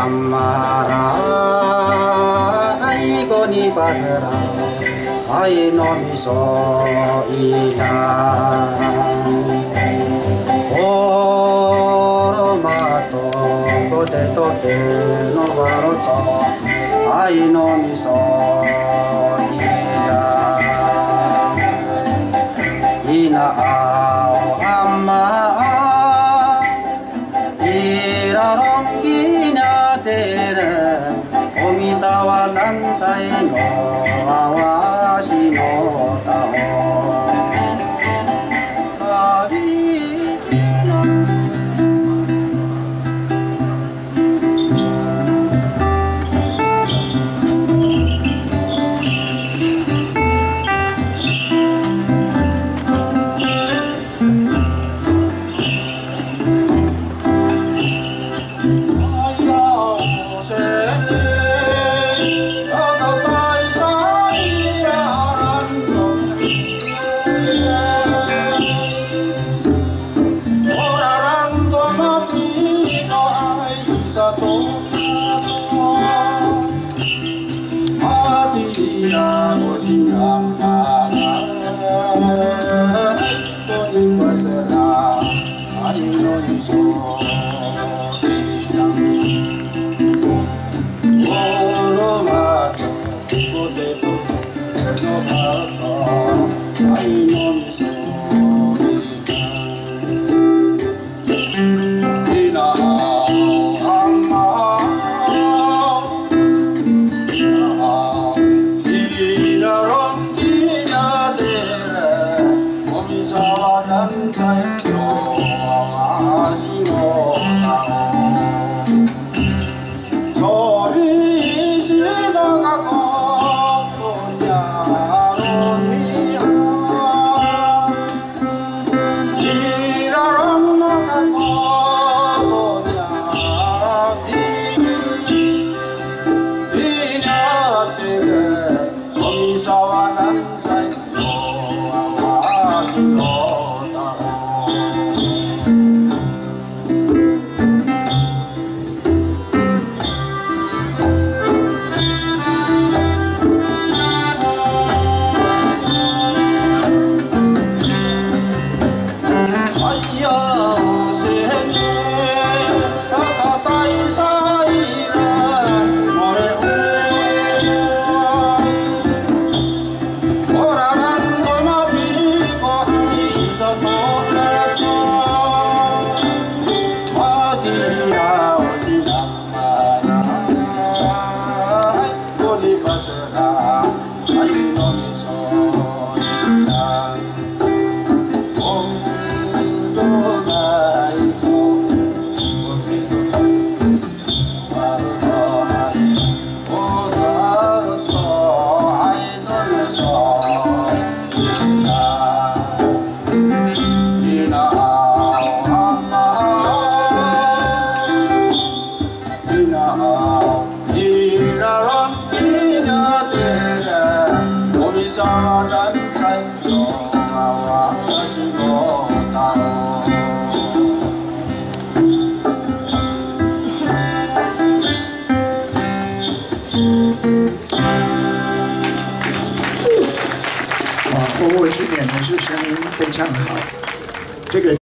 암마라 아이고니 바스라 아이놈이 소이야 오로마토 고데토케 노바로토 아이놈이 소이야 이나하오 암마아 이라로 오미사와 난사이 노아와시 노타오